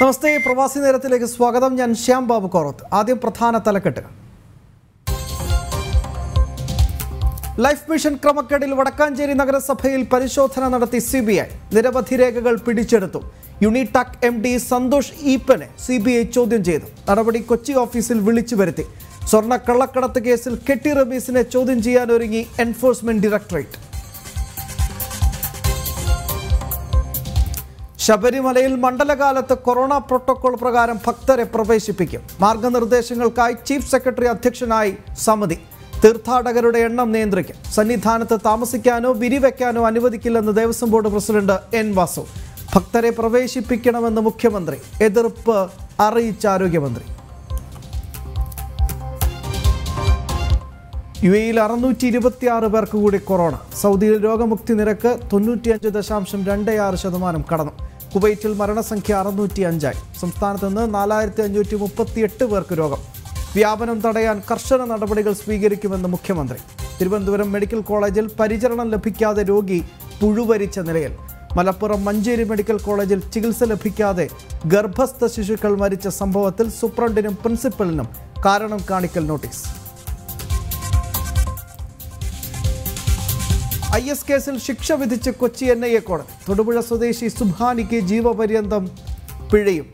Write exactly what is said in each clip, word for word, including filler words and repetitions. നമസ്തേ, പ്രവാസി നേരത്തിലേക്ക് സ്വാഗതം. ഞാൻ ശ്യാം ബാബു കോറത്ത്. ആദ്യം പ്രധാന തലക്കെട്ടുകൾ. ലൈഫ് മിഷൻ ക്രമക്കേടിൽ വടക്കാഞ്ചേരി നഗരസഭയിൽ പരിശോധന നടത്തി സി ബി ഐ. നിരവധി രേഖകൾ പിടിച്ചെടുത്തു. യൂണിടെക് എം ഡി സന്തോഷ് ഈപ്പനെ സി ബി ഐ ചോദ്യം ചെയ്തു. നടപടി കൊച്ചി ഓഫീസിൽ വിളിച്ചു വരുത്തി. സ്വർണ്ണക്കള്ളക്കടത്ത് കേസിൽ കെട്ടി റമീസിനെ ചോദ്യം ചെയ്യാനൊരുങ്ങി എൻഫോഴ്സ്മെന്റ് ഡയറക്ടറേറ്റ്. ശബരിമലയിൽ മണ്ഡലകാലത്ത് കൊറോണ പ്രോട്ടോകോൾ പ്രകാരം ഭക്തരെ പ്രവേശിപ്പിക്കും. മാർഗനിർദ്ദേശങ്ങൾക്കായി ചീഫ് സെക്രട്ടറി അധ്യക്ഷനായി സമിതി. തീർത്ഥാടകരുടെ എണ്ണം നിയന്ത്രിക്കും. സന്നിധാനത്ത് താമസിക്കാനോ വിരിവെക്കാനോ അനുവദിക്കില്ലെന്ന് Devaswom board president N Vasu. ഭക്തരെ പ്രവേശിപ്പിക്കണമെന്ന് മുഖ്യമന്ത്രി. എതിർപ്പ് അറിയിച്ച ആരോഗ്യമന്ത്രി. യു എയിൽ അറുന്നൂറ്റി ഇരുപത്തി ആറ് പേർക്ക് കൂടി കൊറോണ. സൗദിയിൽ രോഗമുക്തി നിരക്ക് തൊണ്ണൂറ്റിയഞ്ച് ദശാംശം രണ്ട് ആറ് ശതമാനം കടന്നു. കുവൈറ്റിൽ മരണസംഖ്യ അറുന്നൂറ്റി അഞ്ചായി. സംസ്ഥാനത്ത് നിന്ന് നാലായിരത്തി അഞ്ഞൂറ്റി മുപ്പത്തി എട്ട് പേർക്ക് രോഗം. വ്യാപനം തടയാൻ കർശന നടപടികൾ സ്വീകരിക്കുമെന്ന് മുഖ്യമന്ത്രി. തിരുവനന്തപുരം മെഡിക്കൽ കോളേജിൽ പരിചരണം ലഭിക്കാതെ രോഗി പുഴുവരിച്ച നിലയിൽ. മലപ്പുറം മഞ്ചേരി മെഡിക്കൽ കോളേജിൽ ചികിത്സ ലഭിക്കാതെ ഗർഭസ്ഥ ശിശുക്കൾ മരിച്ച സംഭവത്തിൽ സൂപ്രണ്ടിനും പ്രിൻസിപ്പലിനും കാരണം കാണിക്കൽ നോട്ടീസ്. ഐ എസ് കേസിൽ ശിക്ഷ വിധിച്ച് കൊച്ചി എൻ ഐ എ കോടതി. തൊടുപുഴ സ്വദേശി സുബാനിക്ക് ജീവപര്യന്തം പിഴയും.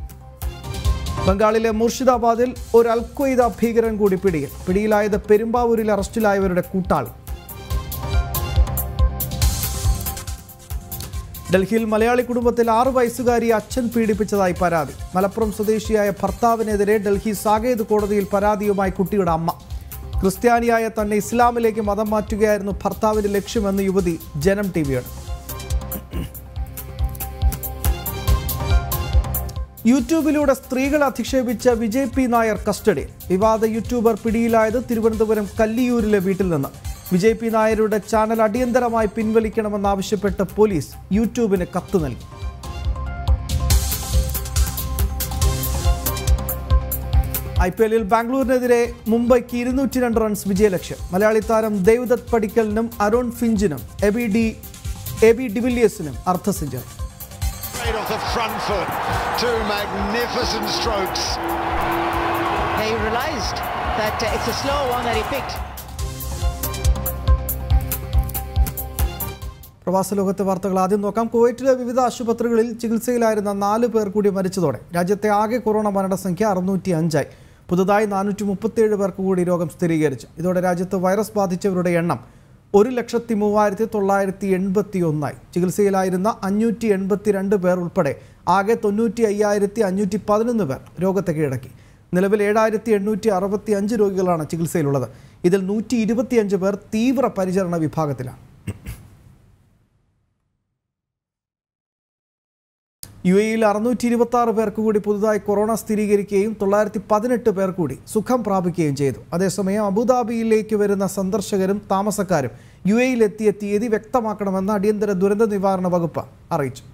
ബംഗാളിലെ മുർഷിദാബാദിൽ ഒരു അൽഖ്വയ്ദ ഭീകരൻ കൂടി പിടിയിൽ. പിടിയിലായത് പെരുമ്പാവൂരിൽ അറസ്റ്റിലായവരുടെ കൂട്ടാളി. ഡൽഹിയിൽ മലയാളി കുടുംബത്തിൽ ആറു വയസ്സുകാരിയെ അച്ഛൻ പീഡിപ്പിച്ചതായി പരാതി. മലപ്പുറം സ്വദേശിയായ ഭർത്താവിനെതിരെ ഡൽഹി സാകേത് കോടതിയിൽ പരാതിയുമായി കുട്ടിയുടെ അമ്മ. ക്രിസ്ത്യാനിയായ തന്നെ ഇസ്ലാമിലേക്ക് മതം മാറ്റുകയായിരുന്നു ഭർത്താവിന്റെ ലക്ഷ്യമെന്ന് യുവതി ജനം ടിവിയോട്. യൂട്യൂബിലൂടെ സ്ത്രീകളെ അധിക്ഷേപിച്ച വിജയ് പി നായർ കസ്റ്റഡിയിൽ. വിവാദ യൂട്യൂബർ പിടിയിലായത് തിരുവനന്തപുരം കല്ലിയൂരിലെ വീട്ടിൽ നിന്ന്. വിജയ് പി നായരുടെ ചാനൽ അടിയന്തരമായി പിൻവലിക്കണമെന്നാവശ്യപ്പെട്ട് പോലീസ് യൂട്യൂബിന് കത്ത് നൽകി. ഐ പി എല്ലിൽ ബാംഗ്ലൂരിനെതിരെ മുംബൈക്ക് ഇരുന്നൂറ്റി രണ്ട് റൺസ് വിജയലക്ഷ്യം. മലയാളി താരം ദേവ്ദത്ത് പടിക്കലിനും അരുൺ ഫിഞ്ചിനും എബി ഡി എ ബി ഡിവില്ലിയേഴ്സിനും അർദ്ധ സെഞ്ചുറി. പ്രവാസ ലോകത്തെ വാർത്തകൾ ആദ്യം നോക്കാം. കുവൈറ്റിലെ വിവിധ ആശുപത്രികളിൽ ചികിത്സയിലായിരുന്ന നാല് പേർ കൂടി മരിച്ചതോടെ രാജ്യത്തെ ആകെ കൊറോണ മരണസംഖ്യ അറുന്നൂറ്റി അഞ്ചായി. പുതുതായി നാനൂറ്റി മുപ്പത്തിയേഴ് പേർക്ക് കൂടി രോഗം സ്ഥിരീകരിച്ചു. ഇതോടെ രാജ്യത്ത് വൈറസ് ബാധിച്ചവരുടെ എണ്ണം ഒരു ലക്ഷത്തി മൂവായിരത്തി തൊള്ളായിരത്തി എൺപത്തി ഒന്നായി. ചികിത്സയിലായിരുന്ന അഞ്ഞൂറ്റി എൺപത്തി രണ്ട് പേർ ഉൾപ്പെടെ ആകെ തൊണ്ണൂറ്റി അയ്യായിരത്തി അഞ്ഞൂറ്റി പതിനൊന്ന് പേർ രോഗത്തെ കീഴടക്കി. നിലവിൽ ഏഴായിരത്തി എണ്ണൂറ്റി അറുപത്തി അഞ്ച് രോഗികളാണ് ചികിത്സയിലുള്ളത്. ഇതിൽ നൂറ്റി ഇരുപത്തിയഞ്ച് പേർ തീവ്ര പരിചരണ വിഭാഗത്തിലാണ്. യു എയിൽ അറുന്നൂറ്റി ഇരുപത്തി ആറ് പേർക്ക് കൂടി പുതുതായി കൊറോണ സ്ഥിരീകരിക്കുകയും തൊള്ളായിരത്തി പതിനെട്ട് പേർ കൂടി സുഖം പ്രാപിക്കുകയും ചെയ്തു. അതേസമയം അബുദാബിയിലേക്ക് വരുന്ന സന്ദർശകരും താമസക്കാരും യു എയിലെത്തിയ തീയതി വ്യക്തമാക്കണമെന്ന് അടിയന്തര ദുരന്ത നിവാരണ വകുപ്പ് അറിയിച്ചു.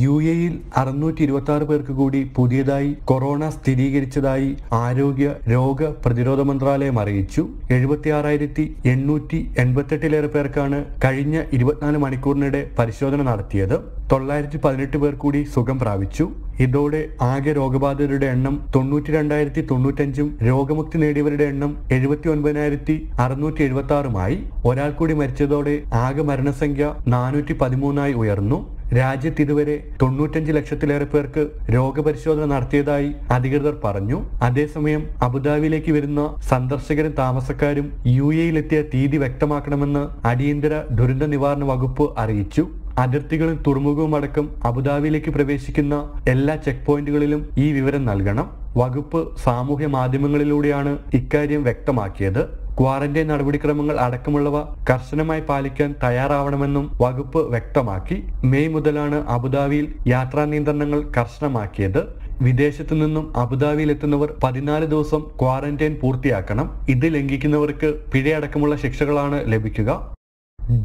യു എയിൽ അറുന്നൂറ്റി ഇരുപത്തി ആറ് പേർക്ക് കൂടി പുതിയതായി കൊറോണ സ്ഥിരീകരിച്ചതായി ആരോഗ്യ രോഗ പ്രതിരോധ മന്ത്രാലയം അറിയിച്ചു. എഴുപത്തി ആറായിരത്തി എണ്ണൂറ്റി എൺപത്തെട്ടിലേറെ പേർക്കാണ് കഴിഞ്ഞ ഇരുപത്തിനാല് മണിക്കൂറിനിടെ പരിശോധന നടത്തിയത്. തൊള്ളായിരത്തി പതിനെട്ട് പേർ കൂടി സുഖം പ്രാപിച്ചു. ഇതോടെ ആകെ രോഗബാധിതരുടെ എണ്ണം തൊണ്ണൂറ്റി രണ്ടായിരത്തി തൊണ്ണൂറ്റഞ്ചും രോഗമുക്തി നേടിയവരുടെ എണ്ണം എഴുപത്തി ഒൻപതിനായിരത്തി അറുന്നൂറ്റി എഴുപത്തി ആറുമായി. ഒരാൾ കൂടി മരിച്ചതോടെ ആകെ മരണസംഖ്യ നാനൂറ്റി പതിമൂന്നായി ഉയർന്നു. രാജ്യത്ത് ഇതുവരെ തൊണ്ണൂറ്റഞ്ച് ലക്ഷത്തിലേറെ പേർക്ക് രോഗപരിശോധന നടത്തിയതായി അധികൃതർ പറഞ്ഞു. അതേസമയം അബുദാബിയിലേക്ക് വരുന്ന സന്ദർശകരും താമസക്കാരും യു എയിലെത്തിയ തീയതി വ്യക്തമാക്കണമെന്ന് അടിയന്തര ദുരന്ത നിവാരണ വകുപ്പ് അറിയിച്ചു. അതിർത്തികളും തുറമുഖവും അടക്കം അബുദാബിയിലേക്ക് പ്രവേശിക്കുന്ന എല്ലാ ചെക്ക് പോയിന്റുകളിലും ഈ വിവരം നൽകണം. വകുപ്പ് സാമൂഹ്യ മാധ്യമങ്ങളിലൂടെയാണ് ഇക്കാര്യം വ്യക്തമാക്കിയത്. ക്വാറന്റൈൻ നടപടിക്രമങ്ങൾ അടക്കമുള്ളവ കർശനമായി പാലിക്കാൻ തയ്യാറാവണമെന്നും വകുപ്പ് വ്യക്തമാക്കി. മെയ് മുതലാണ് അബുദാബിയിൽ യാത്രാ നിയന്ത്രണങ്ങൾ കർശനമാക്കിയത്. വിദേശത്തു നിന്നും അബുദാബിയിൽ എത്തുന്നവർ പതിനാല് ദിവസം ക്വാറന്റൈൻ പൂർത്തിയാക്കണം. ഇത് ലംഘിക്കുന്നവർക്ക് പിഴയടക്കമുള്ള ശിക്ഷകളാണ് ലഭിക്കുക.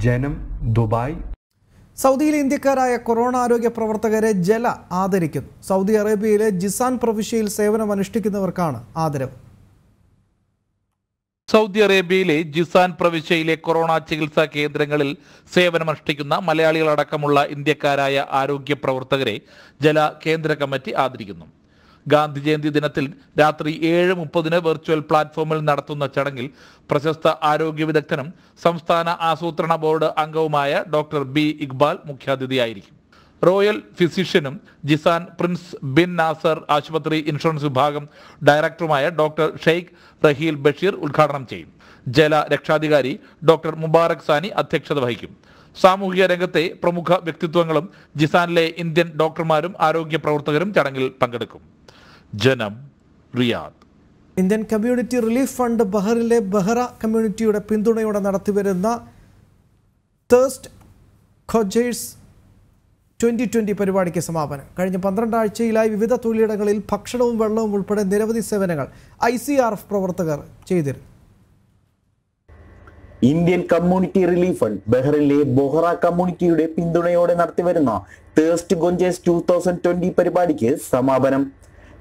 ജനം, ദുബായ്. സൗദിയിലെ ഇന്ത്യക്കാരായ കൊറോണ ആരോഗ്യ പ്രവർത്തകരെ ജല ആദരിക്കുന്നു. സൗദി അറേബ്യയിലെ ജിസാൻ പ്രവിശ്യയിൽ സേവനം അനുഷ്ഠിക്കുന്നവർക്കാണ് ആദരവ്. സൗദി അറേബ്യയിലെ ജിസാൻ പ്രവിശ്യയിലെ കൊറോണ ചികിത്സാ കേന്ദ്രങ്ങളിൽ സേവനമനുഷ്ഠിക്കുന്ന മലയാളികളടക്കമുള്ള ഇന്ത്യക്കാരായ ആരോഗ്യ പ്രവർത്തകരെ ജല കേന്ദ്ര കമ്മിറ്റി ആദരിക്കുന്നു. ഗാന്ധി ജയന്തി ദിനത്തിൽ രാത്രി ഏഴ് മുപ്പതിന് വെർച്വൽ പ്ലാറ്റ്ഫോമിൽ നടത്തുന്ന ചടങ്ങിൽ പ്രശസ്ത ആരോഗ്യ വിദഗ്ധനും സംസ്ഥാന ആസൂത്രണ ബോർഡ് അംഗവുമായ ഡോക്ടർ ബി ഇക്ബാൽ മുഖ്യാതിഥിയായിരിക്കും. റോയൽ ഫിസിഷ്യനും ജിസാൻ പ്രിൻസ് ബിൻ നാസർ ആശുപത്രി ഇൻഷുറൻസ് വിഭാഗം ഡയറക്ടറുമായ ഡോക്ടർ ഷെയ്ഖ് റഹീൽ ബഷീർ ഉദ്ഘാടനം ചെയ്യും. ജല രക്ഷാധികാരി ഡോക്ടർ മുബാറക് സാനി അധ്യക്ഷത വഹിക്കും. സാമൂഹിക രംഗത്തെ പ്രമുഖ വ്യക്തിത്വങ്ങളും ജിസാനിലെ ഇന്ത്യൻ ഡോക്ടർമാരും ആരോഗ്യ പ്രവർത്തകരും ചടങ്ങിൽ പങ്കെടുക്കും. ജനം, Riyadh. Indian community relief fund ബഹറിലെ ബഹ്റ കമ്മ്യൂണിറ്റിയുടെ പിന്തുണയോടെ നടത്തിവരുന്ന തേഴ്സ്റ്റ് ഖോജേഴ്സ് ട്വൻ്റി ട്വൻ്റി പരിപാടിക്ക് സമാപനം. കഴിഞ്ഞ പന്ത്രണ്ട് ആഴ്ചയിലായി വിവിധ തൊഴിലിടങ്ങളിൽ ഭക്ഷണവും വെള്ളവും ഉൾപ്പെടെ നിരവധി സേവനങ്ങൾ ഐ സി ആർ എഫ് പ്രവർത്തകർ ചെയ്തിരുന്നു. ഇന്ത്യൻ കമ്മ്യൂണിറ്റി റിലീഫ് ഫണ്ട് ബഹ്റിലെ ബൊഹ്റ കമ്മ്യൂണിറ്റിയുടെ പിന്തുണയോടെ നടത്തിവരുന്ന thirst quenchers two thousand twenty പരിപാടിക്ക് സമാപനം.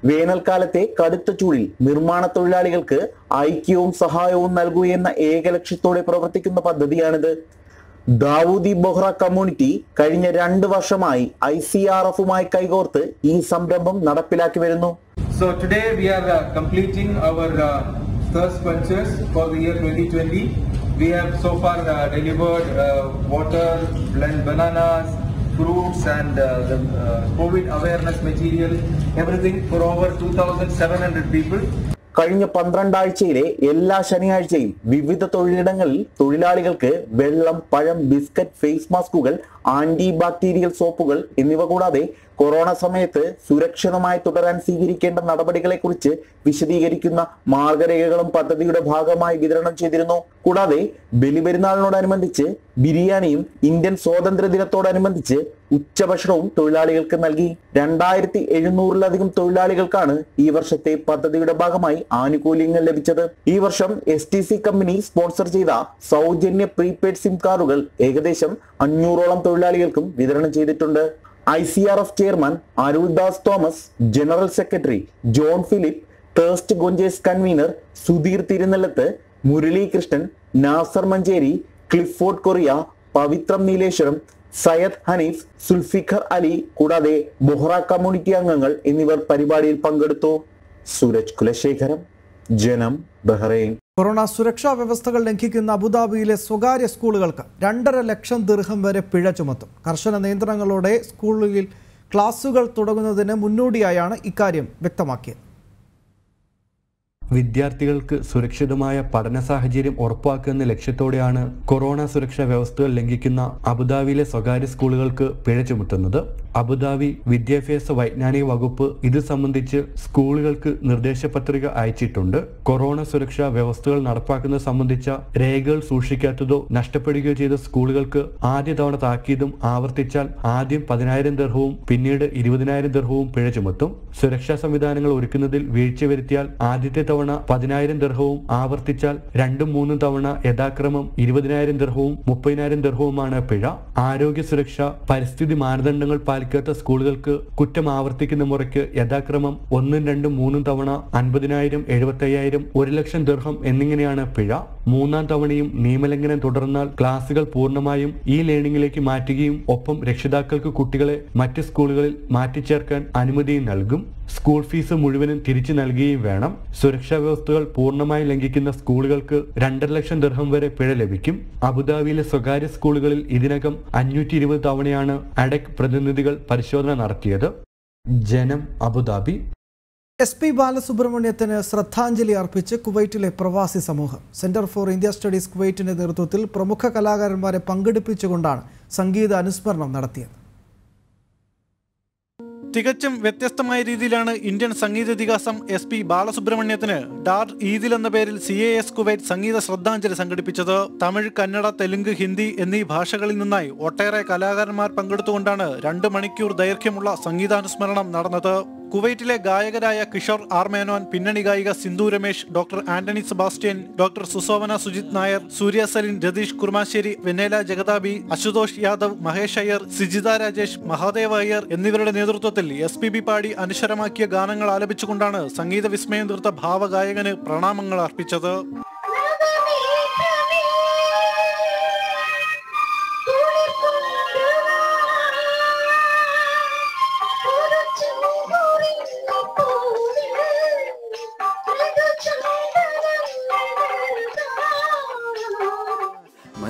വേനൽക്കാലത്തെ കടുത്ത ചൂടിൽ നിർമ്മാണ തൊഴിലാളികൾക്ക് ഐക്യവും സഹായവും നൽകുകയെന്ന ഏക ലക്ഷ്യത്തോടെ പ്രവർത്തിക്കുന്ന പദ്ധതിയാണിത്. ദാവൂദി ബൊഹ്റ കമ്മ്യൂണിറ്റി കഴിഞ്ഞ രണ്ട് വർഷമായി ഐ സി ആർ എഫുമായി കൈകോർത്ത് ഈ സംരംഭം നടപ്പിലാക്കി വരുന്നു. So today we are uh, completing our uh, thirst quenchers for the year twenty twenty. We have so far uh, delivered uh, water, blend bananas, fruits and uh, the uh, COVID awareness material, everything for over two thousand seven hundred people. കഴിഞ്ഞ പന്ത്രണ്ടാഴ്ചയിലെ എല്ലാ ശനിയാഴ്ചയും വിവിധ തൊഴിലിടങ്ങളിൽ തൊഴിലാളികൾക്ക് വെള്ളം, പഴം, biscuit, face മാസ്കുകൾ, anti bacterial സോപ്പുകൾ എന്നിവ കൂടാതെ കൊറോണ സമയത്ത് സുരക്ഷിതമായി തുടരാൻ സ്വീകരിക്കേണ്ട നടപടികളെ കുറിച്ച് വിശദീകരിക്കുന്ന മാർഗരേഖകളും പദ്ധതിയുടെ ഭാഗമായി വിതരണം ചെയ്തിരുന്നു. കൂടാതെ ബലിപെരുന്നാളിനോടനുബന്ധിച്ച് ബിരിയാണിയും ഇന്ത്യൻ സ്വാതന്ത്ര്യദിനത്തോടനുബന്ധിച്ച് ഉച്ചഭക്ഷണവും തൊഴിലാളികൾക്ക് നൽകി. രണ്ടായിരത്തി എഴുന്നൂറിലധികം തൊഴിലാളികൾക്കാണ് ഈ വർഷത്തെ പദ്ധതിയുടെ ഭാഗമായി ആനുകൂല്യങ്ങൾ ലഭിച്ചത്. ഈ വർഷം S T C company sponsor ചെയ്ത സൗജന്യ പ്രീപെയ്ഡ് സിം കാർഡുകൾ ഏകദേശം അഞ്ഞൂറോളം തൊഴിലാളികൾക്കും വിതരണം ചെയ്തിട്ടുണ്ട്. I C R F chairman Arul Das Thomas, general secretary John Philip, thirst quenchers convener Sudheer Thirunellath, Muralikrishnan, Nasar Manjeri, Clifford Korea, Pavithram Nileshwaram, Syed Hanif, Zulfiqar Ali കൂടാതെ ബൊഹ്റ കമ്മ്യൂണിറ്റി അംഗങ്ങൾ എന്നിവർ പരിപാടിയിൽ പങ്കെടുത്തു. സൂരജ് കുലശേഖരം, ജനം, ബഹ്റൈൻ. കൊറോണ സുരക്ഷാ വ്യവസ്ഥകൾ ലംഘിക്കുന്ന അബുദാബിയിലെ സ്വകാര്യ സ്കൂളുകൾക്ക് രണ്ടര ലക്ഷം ദിർഹം വരെ പിഴ ചുമത്തും. കർശന നിയന്ത്രണങ്ങളോടെ സ്കൂളിൽ ക്ലാസുകൾ തുടങ്ങുന്നതിന് മുന്നോടിയായാണ് ഇക്കാര്യം വ്യക്തമാക്കിയത്. വിദ്യാർത്ഥികൾക്ക് സുരക്ഷിതമായ പഠന സാഹചര്യം ഉറപ്പാക്കുന്ന ലക്ഷ്യത്തോടെയാണ് കൊറോണ സുരക്ഷാ വ്യവസ്ഥകൾ ലംഘിക്കുന്ന അബുദാബിയിലെ സ്വകാര്യ സ്കൂളുകൾക്ക് പിഴ ചുമത്തുന്നത്. അബുദാബി വിദ്യാഭ്യാസ വൈജ്ഞാനിക വകുപ്പ് ഇത് സംബന്ധിച്ച് സ്കൂളുകൾക്ക് നിർദ്ദേശപത്രിക അയച്ചിട്ടുണ്ട്. കൊറോണ സുരക്ഷാ വ്യവസ്ഥകൾ നടപ്പാക്കുന്നത് സംബന്ധിച്ച രേഖകൾ സൂക്ഷിക്കാത്തതോ നഷ്ടപ്പെടുകയോ ചെയ്ത സ്കൂളുകൾക്ക് ആദ്യ തവണ താക്കീതും ആവർത്തിച്ചാൽ ആദ്യം പതിനായിരം ദിർഹവും പിന്നീട് ഇരുപതിനായിരം ദിർഹവും പിഴ ചുമത്തും. സുരക്ഷാ സംവിധാനങ്ങൾ ഒരുക്കുന്നതിൽ വീഴ്ച വരുത്തിയാൽ ആദ്യത്തെ തവണ പതിനായിരം ദിർഹവും ആവർത്തിച്ചാൽ രണ്ടും മൂന്നും തവണ യഥാക്രമം ഇരുപതിനായിരം ദിർഹവും മുപ്പതിനായിരം ദിർഹവുമാണ് പിഴ. ആരോഗ്യ സുരക്ഷ, പരിസ്ഥിതി മാനദണ്ഡങ്ങൾ പാലിക്കാത്ത സ്കൂളുകൾക്ക് കുറ്റം ആവർത്തിക്കുന്ന മുറയ്ക്ക് യഥാക്രമം ഒന്നും രണ്ടും മൂന്നും തവണ അൻപതിനായിരം, എഴുപത്തി അയ്യായിരം, ഒരു ലക്ഷം ദിർഹം എന്നിങ്ങനെയാണ് പിഴ. മൂന്നാം തവണയും നിയമലംഘനം തുടർന്നാൽ ക്ലാസുകൾ പൂർണ്ണമായും ഇ ലേണിംഗിലേക്ക് മാറ്റുകയും ഒപ്പം രക്ഷിതാക്കൾക്ക് കുട്ടികളെ മറ്റ് സ്കൂളുകളിൽ മാറ്റിച്ചേർക്കാൻ അനുമതിയും നൽകും. സ്കൂൾ ഫീസ് മുഴുവനും തിരിച്ചു നൽകുകയും വേണം. സുരക്ഷാ വ്യവസ്ഥകൾ പൂർണ്ണമായി ലംഘിക്കുന്ന സ്കൂളുകൾക്ക് രണ്ടര ലക്ഷം ദിർഹം വരെ പിഴ ലഭിക്കും. അബുദാബിയിലെ സ്വകാര്യ സ്കൂളുകളിൽ ഇതിനകം അഞ്ഞൂറ്റി ഇരുപത് തവണയാണ് അഡക് പ്രതിനിധികൾ പരിശോധന നടത്തിയത്. ജനം, അബുദാബി. എസ് പി ബാലസുബ്രഹ്മണ്യത്തിന് ശ്രദ്ധാഞ്ജലി അർപ്പിച്ച് കുവൈറ്റിലെ പ്രവാസി സമൂഹം. സെന്റർ ഫോർ ഇന്ത്യ സ്റ്റഡീസ് കുവൈറ്റിന്റെ നേതൃത്വത്തിൽ പ്രമുഖ കലാകാരന്മാരെ പങ്കെടുപ്പിച്ചുകൊണ്ടാണ് സംഗീത അനുസ്മരണം നടത്തിയത്. തികച്ചും വ്യത്യസ്തമായ രീതിയിലാണ് ഇന്ത്യൻ സംഗീത ഇതിഹാസം എസ് പി ബാലസുബ്രഹ്മണ്യത്തിന് ഡാർ ഈദിൽ എന്ന പേരിൽ സി എ എസ് കുവൈറ്റ് സംഗീത ശ്രദ്ധാഞ്ജലി സംഘടിപ്പിച്ചത്. തമിഴ്, കന്നഡ, തെലുങ്ക്, ഹിന്ദി എന്നീ ഭാഷകളിൽ നിന്നായി ഒട്ടേറെ കലാകാരന്മാർ പങ്കെടുത്തുകൊണ്ടാണ് രണ്ട് മണിക്കൂർ ദൈർഘ്യമുള്ള സംഗീതാനുസ്മരണം നടന്നത്. കുവൈറ്റിലെ ഗായകരായ കിഷോർ ആർ മേനോൻ, പിന്നണി ഗായിക Sindhu Ramesh, doctor Antony Sebastian, doctor Susovana Sujith Nair, Surya Salin, Ratheesh Kurmassery, Vennela Jagathabi, Ashutosh Yadav, Mahesh Iyer, Sijitha Rajesh, Mahadev Iyer എന്നിവരുടെ നേതൃത്വത്തിൽ എസ് പി ബി പാടി അനശ്വരമാക്കിയ ഗാനങ്ങൾ ആലപിച്ചുകൊണ്ടാണ് സംഗീത വിസ്മയം തീർത്ത ഭാവഗായകന് പ്രണാമങ്ങൾ അർപ്പിച്ചത്.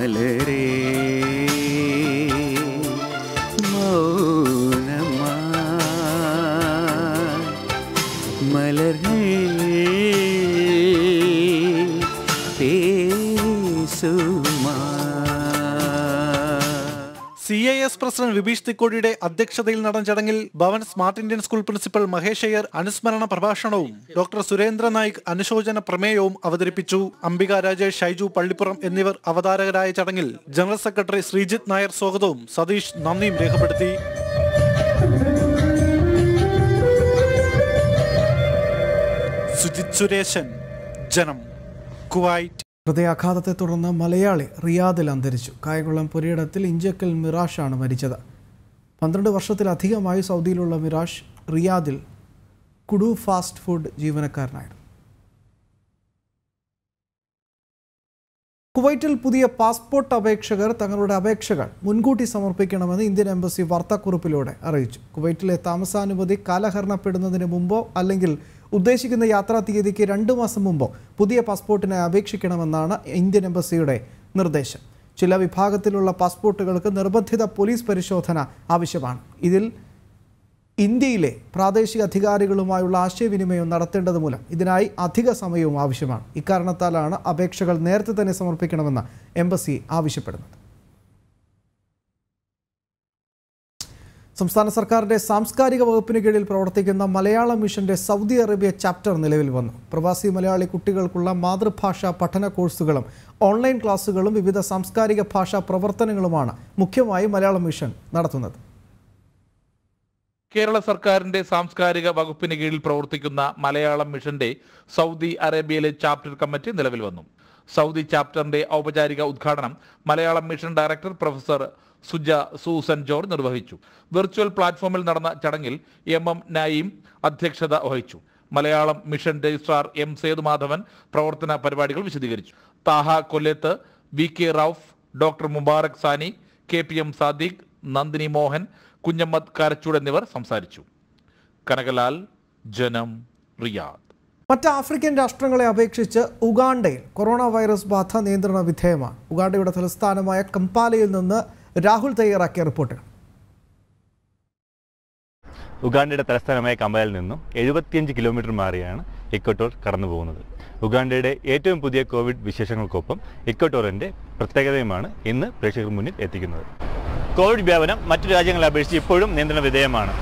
മലരേ മൗനമായി മലരേ പേസുമാ. C I S president Vibeesh തിക്കോടിയുടെ അധ്യക്ഷതയിൽ നടന്ന ചടങ്ങിൽ Bhavan smart Indian school principal Mahesh Iyer അനുസ്മരണ പ്രഭാഷണവും ഡോക്ടർ സുരേന്ദ്ര നായിക് അനുശോചന പ്രമേയവും അവതരിപ്പിച്ചു. അംബിക രാജേഷ്, ഷൈജു പള്ളിപ്പുറം എന്നിവർ അവതാരകരായ ചടങ്ങിൽ ജനറൽ സെക്രട്ടറി ശ്രീജിത്ത് നായർ സ്വാഗതവും സതീഷ് നന്ദിയും രേഖപ്പെടുത്തി. സുജിത് സുരേശൻ, ജനം, കുവൈറ്റ്. ഹൃദയാഘാതത്തെ തുടർന്ന് മലയാളി റിയാദിൽ അന്തരിച്ചു. കായംകുളം പുരയിടത്തിൽ ഇഞ്ചക്കൽ മിറാഷാണ് മരിച്ചത്. പന്ത്രണ്ട് വർഷത്തിലധികമായി സൗദിയിലുള്ള മിറാഷ് റിയാദിൽ കുഡു ഫാസ്റ്റ് ഫുഡ് ജീവനക്കാരനായിരുന്നു. കുവൈറ്റിൽ പുതിയ പാസ്പോർട്ട് അപേക്ഷകർ തങ്ങളുടെ അപേക്ഷകൾ മുൻകൂട്ടി സമർപ്പിക്കണമെന്ന് ഇന്ത്യൻ എംബസി വാർത്താക്കുറിപ്പിലൂടെ അറിയിച്ചു. കുവൈറ്റിലെ താമസാനുമതി കാലഹരണപ്പെടുന്നതിന് മുമ്പോ അല്ലെങ്കിൽ ഉദ്ദേശിക്കുന്ന യാത്രാ തീയതിക്ക് രണ്ടു മാസം മുമ്പോ പുതിയ പാസ്പോർട്ടിനായി അപേക്ഷിക്കണമെന്നാണ് ഇന്ത്യൻ എംബസിയുടെ നിർദ്ദേശം. ചില വിഭാഗത്തിലുള്ള പാസ്പോർട്ടുകൾക്ക് നിർബന്ധിത പോലീസ് പരിശോധന ആവശ്യമാണ്. ഇതിൽ ഇന്ത്യയിലെ പ്രാദേശിക അധികാരികളുമായുള്ള ആശയവിനിമയം നടത്തേണ്ടത് മൂലം ഇതിനായി അധിക സമയവും ആവശ്യമാണ്. ഇക്കാരണത്താലാണ് അപേക്ഷകൾ നേരത്തെ തന്നെ സമർപ്പിക്കണമെന്ന് എംബസി ആവശ്യപ്പെടുന്നത്. സംസ്ഥാന സർക്കാരിൻ്റെ സാംസ്കാരിക വകുപ്പിന് കീഴിൽ പ്രവർത്തിക്കുന്ന മലയാള മിഷൻ്റെ സൗദി അറേബ്യ ചാപ്റ്റർ നിലവിൽ വന്നു. പ്രവാസി മലയാളി കുട്ടികൾക്കുള്ള മാതൃഭാഷാ പഠന കോഴ്സുകളും ഓൺലൈൻ ക്ലാസുകളും വിവിധ സാംസ്കാരിക ഭാഷാ പ്രവർത്തനങ്ങളുമാണ് മുഖ്യമായി മലയാള മിഷൻ നടത്തുന്നത്. കേരള സർക്കാരിൻ്റെ സാംസ്കാരിക വകുപ്പിന് കീഴിൽ പ്രവർത്തിക്കുന്ന മലയാളം മിഷന്റെ സൗദി അറേബ്യയിലെ ചാപ്റ്റർ കമ്മിറ്റി നിലവിൽ വന്നു. സൗദി ചാപ്റ്ററിന്റെ ഔപചാരിക ഉദ്ഘാടനം Malayalam mission director professor Suja Susan George നിർവഹിച്ചു. വെർച്വൽ പ്ലാറ്റ്ഫോമിൽ നടന്ന ചടങ്ങിൽ എം എം നായിം അധ്യക്ഷത വഹിച്ചു. Malayalam mission registrar M Sethumadhavan പ്രവർത്തന പരിപാടികൾ വിശദീകരിച്ചു. Thaha Kollath, V K Rauf, doctor Mubarak Sani, K P M Sadiq, Nandini Mohan, Kunhammad Karachoot എന്നിവർ സംസാരിച്ചു. കനകലാൽ, ജനം, റിയാദ്. മറ്റ് ആഫ്രിക്കൻ രാഷ്ട്രങ്ങളെ അപേക്ഷിച്ച് ഉഗാണ്ടയിൽ കൊറോണ വൈറസ് ബാധ നിയന്ത്രണ വിധേയമാണ്. ഉഗാണ്ടയുടെ തലസ്ഥാനമായ കംപാലയിൽ നിന്ന് രാഹുൽ തയ്യാറാക്കിയ റിപ്പോർട്ട്. ഉഗാണ്ടയുടെ തലസ്ഥാനമായ കംപാലയിൽ നിന്നും എഴുപത്തിയഞ്ച് കിലോമീറ്റർ മാറിയാണ് ഇക്വട്ടോർ കടന്നു പോകുന്നത്. ഉഗാണ്ടയുടെ ഏറ്റവും പുതിയ കോവിഡ് വിശേഷങ്ങൾക്കൊപ്പം ഇക്വട്ടോറിൻ്റെ പ്രത്യേകതയുമാണ് ഇന്ന് പ്രേക്ഷകർ മുന്നിൽ എത്തിക്കുന്നത്. കോവിഡ് വ്യാപനം മറ്റു രാജ്യങ്ങളെ അപേക്ഷിച്ച് ഇപ്പോഴും നിയന്ത്രണ വിധേയമാണ്.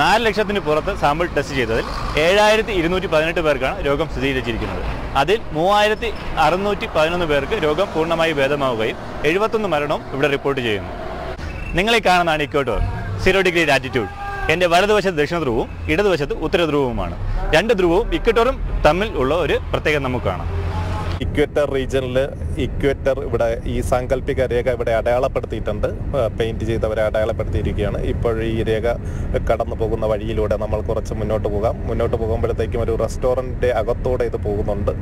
നാല് ലക്ഷത്തിന് പുറത്ത് സാമ്പിൾ ടെസ്റ്റ് ചെയ്തതിൽ ഏഴായിരത്തി ഇരുന്നൂറ്റി പതിനെട്ട് പേർക്കാണ് രോഗം സ്ഥിരീകരിച്ചിരിക്കുന്നത്. അതിൽ മൂവായിരത്തി അറുന്നൂറ്റി പതിനൊന്ന് പേർക്ക് രോഗം പൂർണ്ണമായി ഭേദമാവുകയും എഴുപത്തൊന്ന് മരണവും ഇവിടെ റിപ്പോർട്ട് ചെയ്യുന്നു. നിങ്ങളെ കാണുന്നതാണ് ഇക്വട്ടോർ. Zero degree latitude. എൻ്റെ വലതുവശത്ത് ദക്ഷിണ ധ്രുവവും ഇടതുവശത്ത് ഉത്തര ധ്രുവവുമാണ്. രണ്ട് ധ്രുവവും ഇക്വട്ടോറും തമ്മിൽ ഉള്ള ഒരു പ്രത്യേകത നമുക്ക് കാണാം. ഇക്വറ്റർ റീജിയനിൽ ഇക്വറ്റർ ഇവിടെ ഈ സാങ്കല്പിക രേഖ ഇവിടെ അടയാളപ്പെടുത്തിയിട്ടുണ്ട്. പെയിൻറ്റ് ചെയ്തവരെ അടയാളപ്പെടുത്തിയിരിക്കുകയാണ്. ഇപ്പോൾ ഈ രേഖ കടന്നു പോകുന്ന വഴിയിലൂടെ നമ്മൾ കുറച്ച് മുന്നോട്ട് പോകാം. മുന്നോട്ട് പോകുമ്പോഴത്തേക്കും ഒരു റെസ്റ്റോറൻറ്റിൻ്റെ അകത്തോടെ ഇത് പോകുന്നുണ്ട്.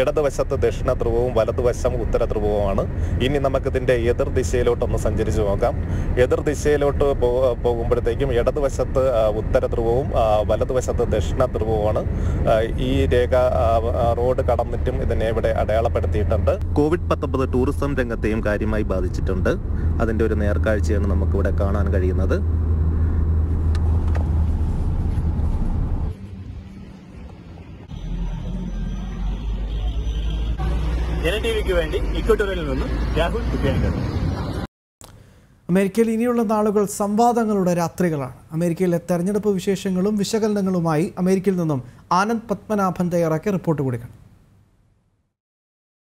ഇടതുവശത്ത് ദക്ഷിണ ധ്രുവവും വലതുവശം ഉത്തര ധ്രുവവുമാണ്. ഇനി നമുക്കിതിൻ്റെ എതിർ ദിശയിലോട്ടൊന്ന് സഞ്ചരിച്ച് നോക്കാം. എതിർ ദിശയിലോട്ട് പോകുമ്പോഴത്തേക്കും ഇടതുവശത്ത് ഉത്തര ധ്രുവവും വലതുവശത്ത് ദക്ഷിണ ധ്രുവവുമാണ്. ഈ രേഖ റോഡ് കടന്നിട്ടും ഇതിനെ ഇവിടെ അടയാളപ്പെടുത്തിയിട്ടുണ്ട്. കോവിഡ് പത്തൊമ്പത് ടൂറിസം രംഗത്തെയും കാര്യമായി ബാധിച്ചിട്ടുണ്ട്. അതിൻ്റെ ഒരു നേർക്കാഴ്ചയാണ് നമുക്കിവിടെ കാണാൻ കഴിയുന്നത്. അമേരിക്കയിൽ ഇനിയുള്ള നാളുകൾ സംവാദങ്ങളുടെ രാത്രികളാണ്. അമേരിക്കയിലെ തെരഞ്ഞെടുപ്പ് വിശേഷങ്ങളും വിശകലനങ്ങളുമായി അമേരിക്കയിൽ നിന്നും ആനന്ദ് പത്മനാഭൻ തയ്യാറാക്കിയ റിപ്പോർട്ട് കൊടുക്കണം.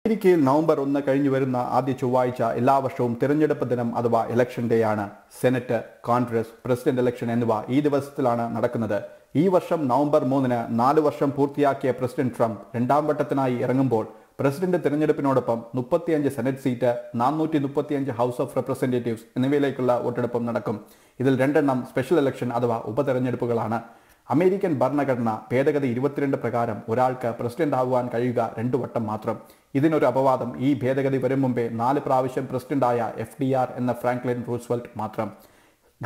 അമേരിക്കയിൽ നവംബർ ഒന്ന് കഴിഞ്ഞു വരുന്ന ആദ്യ ചൊവ്വാഴ്ച എല്ലാ വർഷവും തിരഞ്ഞെടുപ്പ് ദിനം അഥവാ ഇലക്ഷൻ ഡേ ആണ്. സെനറ്റ്, കോൺഗ്രസ്, പ്രസിഡന്റ് ഇലക്ഷൻ എന്നിവ ഈ ദിവസത്തിലാണ് നടക്കുന്നത്. ഈ വർഷം നവംബർ മൂന്നിന് നാല് വർഷം പൂർത്തിയാക്കിയ പ്രസിഡന്റ് ട്രംപ് രണ്ടാം വട്ടത്തിനായി ഇറങ്ങുമ്പോൾ പ്രസിഡന്റ് തിരഞ്ഞെടുപ്പിനോടൊപ്പം മുപ്പത്തിയഞ്ച് സെനറ്റ് സീറ്റ്, നാനൂറ്റി മുപ്പത്തിയഞ്ച് ഹൗസ് ഓഫ് റെപ്രസെന്റേറ്റീവ്സ് എന്നിവയിലേക്കുള്ള വോട്ടെടുപ്പും നടക്കും. ഇതിൽ രണ്ടെണ്ണം സ്പെഷ്യൽ ഇലക്ഷൻ അഥവാ ഉപതെരഞ്ഞെടുപ്പുകളാണ്. അമേരിക്കൻ ഭരണഘടന ഭേദഗതി ഇരുപത്തിരണ്ട് പ്രകാരം ഒരാൾക്ക് പ്രസിഡന്റ് ആകുവാൻ കഴിയുക രണ്ടു വട്ടം മാത്രം. ഇതിനൊരു അപവാദം ഈ ഭേദഗതി വരും മുമ്പേ നാല് പ്രാവശ്യം പ്രസിഡന്റായ എഫ് ഡി ആർ എന്ന ഫ്രാങ്ക്ലിൻ റൂസ്വെൽറ്റ് മാത്രം.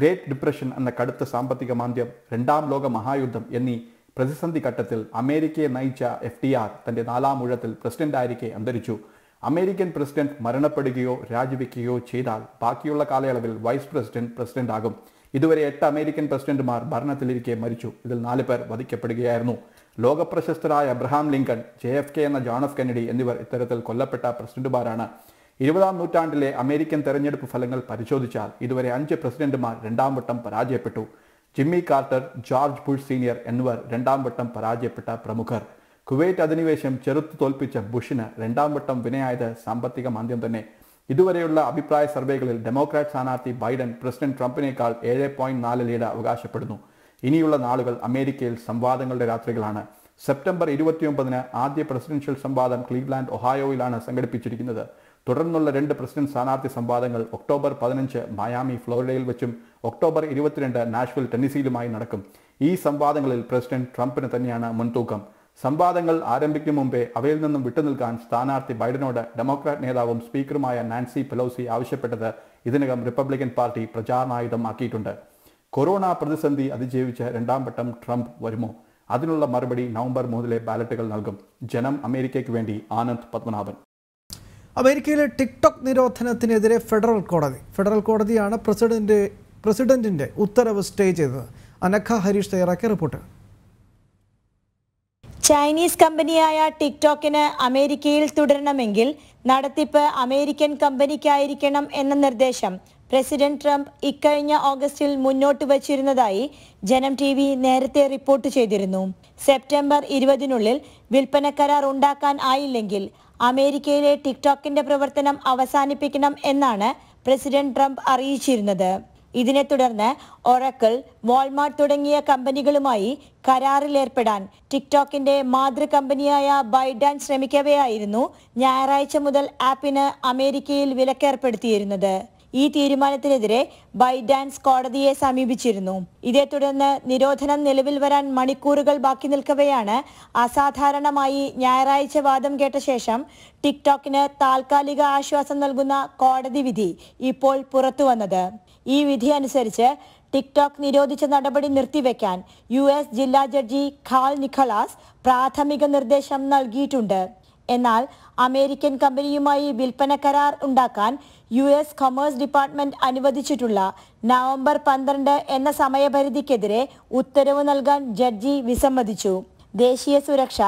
ഗ്രേറ്റ് ഡിപ്രഷൻ എന്ന കടുത്ത സാമ്പത്തിക മാന്ദ്യം, രണ്ടാം ലോക മഹായുദ്ധം എന്നീ പ്രതിസന്ധി ഘട്ടത്തിൽ അമേരിക്കയെ നയിച്ച എഫ് ഡി ആർ തൻ്റെ നാലാം ഊഴത്തിൽ പ്രസിഡന്റായിരിക്കെ അന്തരിച്ചു. American President Maranapadigio, Rajvikio, Chedal, Pakiola Kalayavil, Vice President, President Agum. Iduere American President Mar, Barnatilike Marichu, Idil Naliper, Vadikapadigayarno. Loga Prashastara, Abraham Lincoln, J F K and John F. Kennedy, and they were Eteratal Kolapeta, President Barana. Idivadam Nutantile, American Terranjad Pufalangal Parichodichal, Iduvere Anche President Mar, Rendam Batam Parajepetu. Jimmy Carter, George Bush Senior, Enver, Rendam Batam Parajepeta, Pramukhar. Kuwait Adinivesham, Cherutu Tolpicha, Bushina, Rendam Batam Vinayada, Sampatika Mandiantane. Iduvariula Abipray Surveil, Democrats Anati, Biden, President Trumpine called seven point four Leda, Ugashapadnu. Iniula Nalagal, Americal, Sambadangal Ratriglana. September twenty-nine, Adi Presidential Sambadam, Cleveland, Ohio Ilana, Sangad Pichirikinada. Todanula Renda President Sanati Sambadangal, October fifteenth, Miami, Florida Vachum, October twenty-second, Nashville, Tennessee Lumai Nadakam. E Sambadangal, President Trump Nathaniana, Muntukam. Sambadangal, Arambiki Mumbai, Availnam Vitanal Khan, Stanarthi, Bidenoda, Democrat Nedavam, Speaker Maya, Nancy Pelosi, Avishapeta, Idanagam, Republican Party, Prajana, the Makitunda. Corona Pradesandi, Adijevicha, Rendam Batam, Trump, Varimo. Adinula Marbadi, November Mudale, Ballatical Nalgum. Janam, America Kvendi, Ananth Patmanabhan. America TikTok Nirothanathine, Federal Kodadi. Federal Kodadiana, President President in the Uttarava stage, Anaka Harish Tayaraka reporter. Chinese company TikTok in America Tudanamengil, Nadatipa, American company Kaikanam and Nardesham, President Trump, Ikanya Augustil Munot Vachirinadai, Janam T V, Nerte report to Chedirino. September twentieth, Vilpanakara Rundakan Ailengil, America TikTok in the Provertanam Avasani Picanam Enana, President Trump Ari Chirinada. ഇതിനെ തുടർന്ന് Oracle, Walmart തുടങ്ങിയ കമ്പനികളുമായി കരാറിൽ ഏർപ്പെടാൻ ടിക്ടോക്കിന്റെ മാതൃ കമ്പനിയായ Biden ശ്രമിക്കവെയായിരുന്നു ഞായറാഴ്ച മുതൽ ആപ്പിന് അമേരിക്കയിൽ വിലക്കേർപ്പെടുത്തിയിരുന്നത്. ഈ തീരുമാനത്തിനെതിരെ ബൈഡൻ കോടതിയെ സമീപിച്ചിരുന്നു. ഇതേ തുടർന്ന് നിരോധനം നിലവിൽ വരാൻ മണിക്കൂറുകൾ ബാക്കി നിൽക്കവെയാണ് അസാധാരണമായി ഞായറാഴ്ച വാദം കേട്ട ശേഷം ടിക്ടോക്കിന് താൽക്കാലിക ആശ്വാസം നൽകുന്ന കോടതി വിധി ഇപ്പോൾ പുറത്തു വന്നത്. ഈ വിധി അനുസരിച്ച് ടിക്ടോക്ക് നിരോധിച്ച നടപടി നിർത്തിവെക്കാൻ യു എസ് ജില്ലാ ജഡ്ജി ഖാൽ നിക്കോളാസ് പ്രാഥമിക നിർദ്ദേശം നൽകിയിട്ടുണ്ട്. എന്നാൽ അമേരിക്കൻ കമ്പനിയുമായി വിൽപ്പന കരാർ ഉണ്ടാക്കാൻ യു എസ് കൊമേഴ്സ് ഡിപ്പാർട്ട്മെന്റ് അനുവദിച്ചിട്ടുള്ള നവംബർ പന്ത്രണ്ട് എന്ന സമയപരിധിക്കെതിരെ ഉത്തരവ് നൽകാൻ ജഡ്ജി വിസമ്മതിച്ചു. ദേശീയ സുരക്ഷ,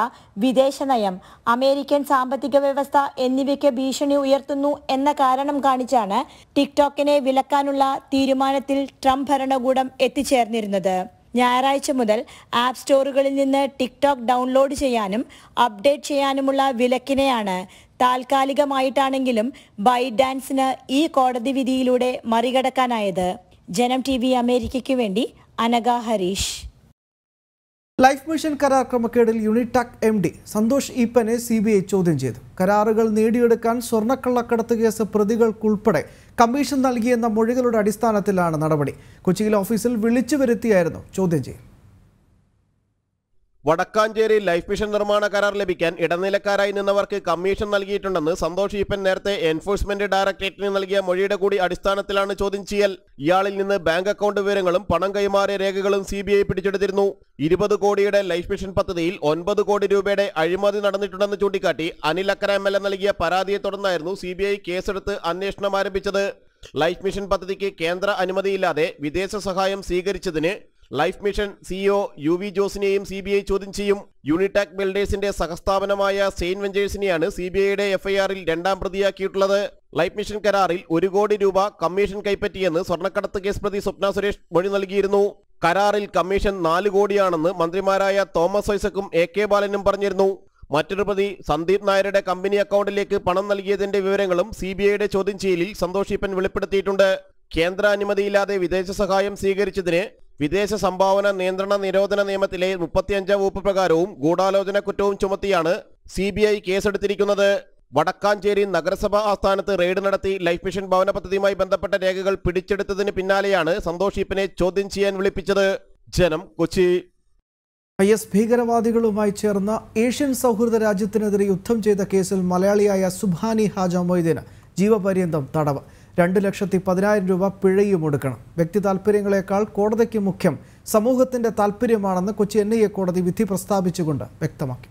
വിദേശനയം, അമേരിക്കൻ സാമ്പത്തിക വ്യവസ്ഥ എന്നിവയ്ക്ക് ഭീഷണി ഉയർത്തുന്നു എന്ന കാരണം കാണിച്ചാണ് ടിക്ടോക്കിനെ വിലക്കാനുള്ള തീരുമാനത്തിൽ ട്രംപ് ഭരണകൂടം എത്തിച്ചേർന്നിരുന്നത്. ഞായറാഴ്ച മുതൽ ആപ്പ് സ്റ്റോറുകളിൽ നിന്ന് ടിക്ടോക്ക് ഡൗൺലോഡ് ചെയ്യാനും അപ്ഡേറ്റ് ചെയ്യാനുമുള്ള വിലക്കിനെയാണ് താൽക്കാലികമായിട്ടാണെങ്കിലും ബൈഡാൻസിന് ഈ കോടതി വിധിയിലൂടെ മറികടക്കാനായത്. ജനം ടി വി അമേരിക്കയ്ക്ക് വേണ്ടി Anagha Harish. Life Mission Karar Kramakadil Unitech M D, Sandosh Ipane, C B I Chodinjid, Kararagal Nediudakan, Sornakalakatagas, Pradigal Kulpade, Commission Nalgi and the Modigal Adistana Tilana Narabadi, Kochil official village Veriti Arno, Chodinji. Vadakanjeri Life Mission Narmana Karar Lebikan, Edanelakara in our Commission Nalgi and Sandosh Ipan Nerte, Enforcement Directorate Nalgia, Modida Kudi Adistana Tilana Chodinchiel, Yalil in the bank account Verangalam, Panangaimare Regalam, C B I Pitchadino. Iribadu Kodiada, Life Mission Pathil, Onbadu Kodibede, Arimadin Adanitana Chutikati, Anilakara Melanalagia, Paradi Tornairno, C B I, Kesarth, Anneshna Marabichada, Life Mission Pathiki, Kendra Animadi Lade, Videsa Sahayam, Sigarichadine, Life Mission C E O, U V Joshi, C B I Chodinchium, Unitech Builders in the Sakastavanamaya, Saint Venjesiniana, C B I, F I R, Dendam Pradia, Cutla, Life Mission Kararil, Urigodi Duba, Commission Kaipetian, Sornakata Kesprati, Sopna Suresh, Modinalgirno. Kararil Commission Nali Godiana, Mandrimaraya, Thomas Isakum, A K Balanum Parnirno, Maturpadi, Sandip Naira, company account like Pananalia and Viverangalam, C B I de Chodin Chili, Sandoship and Vilipatitunda, Kendra Animadilla, the Videsha Sakayam Sigari Chidre, Videsha Sambavana, Nendrana, Nirodana, Nematile, Mupatianja Upagarum, Godalojana Kutum Chomatiana, C B I case at Tirikuna, Vadakanjeri, Nagarasaba Astana, Raidanati, Life Mission Bavanapatima, Bandapata Regal, Pidichata than Pinaliana, Sandoshipane, Chodinchi and Vilipicha, Janam, Kochi. Yes, Pigaravadigal my Cherna, Asian Sahur the Rajatanadri Utamche, the case of Malayala, Subhani Hajamoidina, Jiva Parientam Tadava, Randilakshati Padra and Ruba Piri Mudakan, Vecti Talpiringalakal, Koda the Kimukem, Samuhatan the Talpiriman, the Kochene, Koda the Viti Prasta Bichigunda, Vectamaki.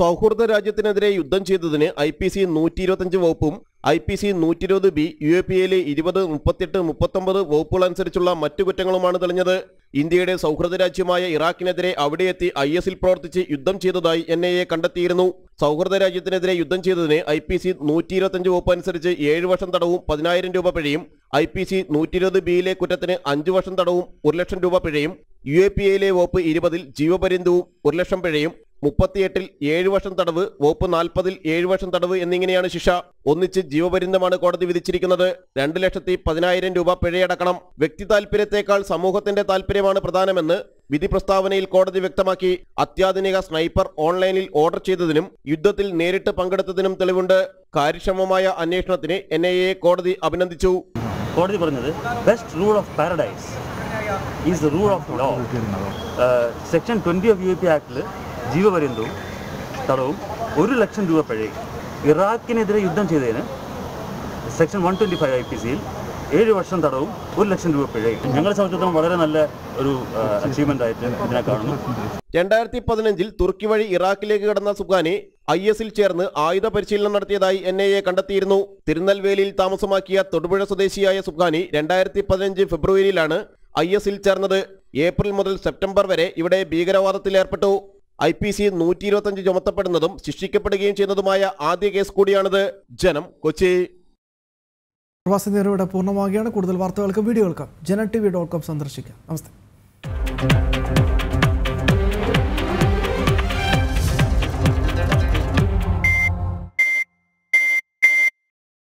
സൗഹൃദ രാജ്യത്തിനെതിരെ യുദ്ധം ചെയ്തതിന് I P C നൂറ്റി ഇരുപത്തിയഞ്ച് വകുപ്പും I P C നൂറ്റി ഇരുപത് B യുഎപിഎയിലെ ഇരുപത് മുപ്പത്തിയെട്ട് മുപ്പത്തൊമ്പത് വകുപ്പുകൾ അനുസരിച്ചുള്ള മറ്റു കുറ്റങ്ങളുമാണ് തെളിഞ്ഞത്. ഇന്ത്യയുടെ സൗഹൃദ രാജ്യമായ ഇറാഖിനെതിരെ അവിടെയെത്തി I S I L പ്രവർത്തിച്ച് യുദ്ധം ചെയ്തതായി N I A കണ്ടെത്തിയിരുന്നു. സൗഹൃദ രാജ്യത്തിനെതിരെ യുദ്ധം ചെയ്തതിന് I P C നൂറ്റി ഇരുപത്തിയഞ്ച് വകുപ്പ് അനുസരിച്ച് ഏഴ് വർഷം തടവും പതിനായിരം രൂപ പിഴയും I P C നൂറ്റി ഇരുപത് ബിയിലെ കുറ്റത്തിന് അഞ്ച് വർഷം തടവും ഒരു ലക്ഷം രൂപ പിഴയും യുഎപിഎയിലെ വകുപ്പ് ഇരുപതിൽ ജീവപര്യന്തവും ഒരു ലക്ഷം പിഴയും മുപ്പത്തിയെട്ടിൽ ഏഴ് വർഷം തടവ് വകുപ്പ് നാൽപ്പതിൽ ഏഴ് വർഷം തടവ് എന്നിങ്ങനെയാണ് ശിക്ഷ. ഒന്നിച്ച് ജീവപര്യന്തമാണ് കോടതി വിധിച്ചിരിക്കുന്നത്. രണ്ട് ലക്ഷത്തി പതിനായിരം രൂപ പിഴയടക്കണം. വ്യക്തി താൽപര്യത്തെക്കാൾ സമൂഹത്തിന്റെ താൽപര്യമാണ് പ്രധാനമെന്ന് വിധി പ്രസ്താവനയിൽ കോടതി വ്യക്തമാക്കി. അത്യാധുനിക സ്നൈപ്പർ ഓൺലൈനിൽ ഓർഡർ ചെയ്തതിനും യുദ്ധത്തിൽ നേരിട്ട് പങ്കെടുത്തതിനും തെളിവുണ്ട്. കാര്യക്ഷമമായ അന്വേഷണത്തിന് N I A കോടതി അഭിനന്ദിച്ചു. കോടതി പറഞ്ഞത് best rule of paradise is the rule of law. Section ഇരുപത് ഓഫ് യുഎപി ആക്ടിൽ ജീവപര്യന്തവും തടവും ഒരു ലക്ഷം രൂപ പിഴയും. ഇറാഖിനെതിരെ യുദ്ധം ചെയ്തതിന് section one twenty five I P സിയിൽ ഏഴ് വർഷം തടവും ഒരു ലക്ഷം രൂപ പിഴയും. ഞങ്ങളെ സംബന്ധിച്ചിടത്തോളം വളരെ നല്ല ഒരു അച്ചീവ്മെന്റ് ആയിട്ട് ഇതിനെ കാണുന്നു. രണ്ടായിരത്തി പതിനഞ്ചിൽ തുർക്കി വഴി ഇറാഖിലേക്ക് കടന്ന സുഖാനി ഐ എസിൽ ചേർന്ന് ആയുധ പരിശീലനം നടത്തിയതായി N I A കണ്ടെത്തിയിരുന്നു. തിരുനെൽവേലിയിൽ താമസമാക്കിയ തൊടുപുഴ സ്വദേശിയായ സുഖാനി രണ്ടായിരത്തി പതിനഞ്ച് ഫെബ്രുവരിയിലാണ് ഐ എസിൽ ചേർന്നത്. ഏപ്രിൽ മുതൽ സെപ്റ്റംബർ വരെ ഇവിടെ ഭീകരവാദത്തിൽ ഏർപ്പെട്ടു. ഐ പി സി നൂറ്റി ഇരുപത്തിയഞ്ച് ചുമത്തപ്പെടുന്നതും ശിക്ഷിക്കപ്പെടുകയും ചെയ്യുന്നതുമായ ആദ്യ കേസ് കൂടിയാണിത്. ജനം കൊച്ചി. പ്രവാസി നേരയുടെ പൂർണ്ണമാകുകയാണ്. കൂടുതൽ വാർത്തകൾക്കും വീഡിയോകൾക്കും ജന ടി വി ഡോട്ട് കോം സന്ദർശിക്കാം. നമസ്തേ.